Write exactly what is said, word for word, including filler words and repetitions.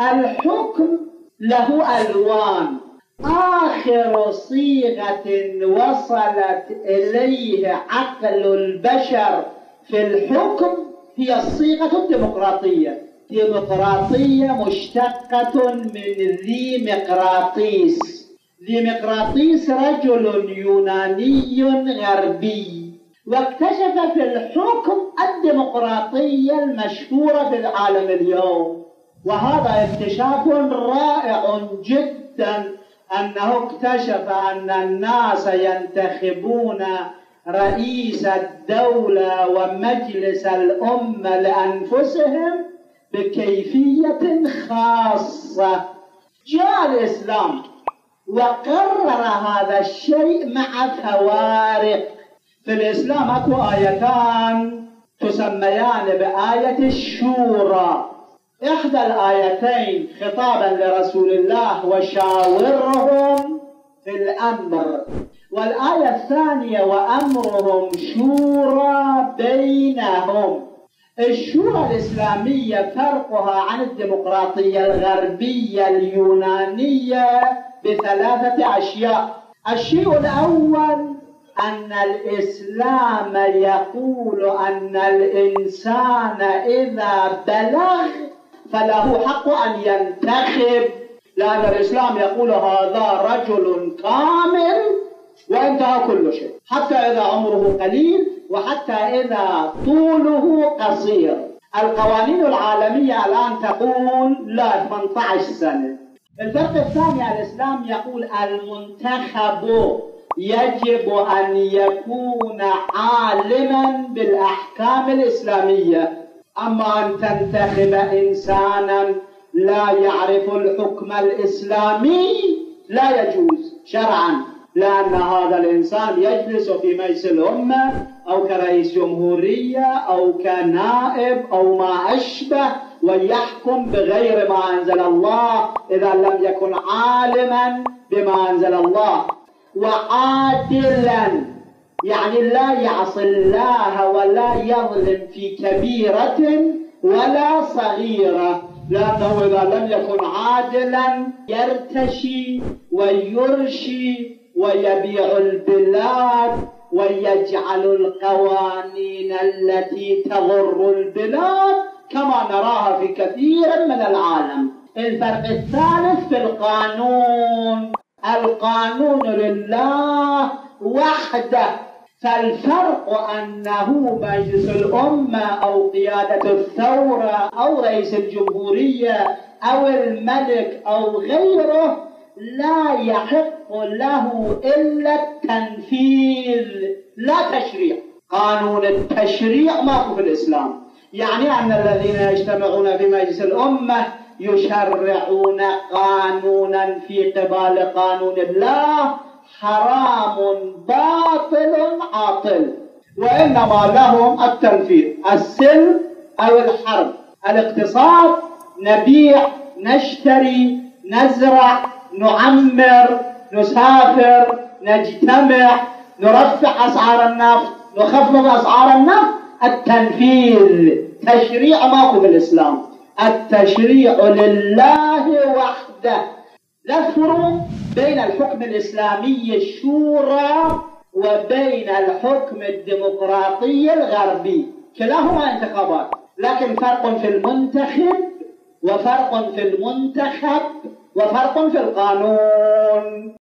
الحكم له ألوان. آخر صيغة وصلت إليه عقل البشر في الحكم هي الصيغة الديمقراطية. ديمقراطية مشتقة من ديمقراطيس. ديمقراطيس رجل يوناني غربي، واكتشف في الحكم الديمقراطية المشهورة في العالم اليوم. وهذا اكتشاف رائع جدا، أنه اكتشف أن الناس ينتخبون رئيس الدولة ومجلس الأمة لأنفسهم بكيفية خاصة. جاء الإسلام وقرر هذا الشيء مع فوارق. في الإسلام أكو آيتان تسميان بآية الشورى. إحدى الآيتين خطابا لرسول الله وشاورهم في الأمر، والآية الثانية وأمرهم شورى بينهم. الشورى الإسلامية فرقها عن الديمقراطية الغربية اليونانية بثلاثة أشياء. الشيء الأول أن الإسلام يقول أن الإنسان إذا بلغ فله حق أن ينتخب، لأن الإسلام يقول هذا رجل كامل وانتهى كل شيء، حتى إذا عمره قليل وحتى إذا طوله قصير. القوانين العالمية الآن تقول لا ثمانية عشر سنة. الفرق الثاني، الإسلام يقول المنتخب يجب أن يكون عالما بالأحكام الإسلامية، أما أن تنتخب إنسانا لا يعرف الحكم الإسلامي لا يجوز شرعا، لأن هذا الإنسان يجلس في مجلس الأمة أو كرئيس جمهورية أو كنائب أو ما أشبه، ويحكم بغير ما أنزل الله إذا لم يكن عالما بما أنزل الله. وعادلا يعني لا يعصي الله ولا يظلم في كبيرة ولا صغيرة، لأنه إذا لم يكن عادلا يرتشي ويرشي ويبيع البلاد ويجعل القوانين التي تضر البلاد كما نراها في كثير من العالم. الفرق الثالث في القانون، القانون لله وحده. فالفرق أنه مجلس الأمة أو قيادة الثورة أو رئيس الجمهورية أو الملك أو غيره لا يحق له إلا التنفيذ لا تشريع. قانون التشريع ماكو في الإسلام، يعني أن الذين يجتمعون في مجلس الأمة يشرعون قانونا في قبال قانون الله، حرام باطل عاطل، وإنما لهم التنفيذ، السلم أو الحرب، الاقتصاد نبيع نشتري نزرع نعمر نسافر نجتمع نرفع أسعار النفط نخفض أسعار النفط. التنفيذ، تشريع ماكو بالإسلام، التشريع لله وحده. لا فرق بين الحكم الإسلامي الشورى وبين الحكم الديمقراطي الغربي، كلاهما انتخابات، لكن فرق في المنتخب وفرق في المنتخب وفرق في القانون.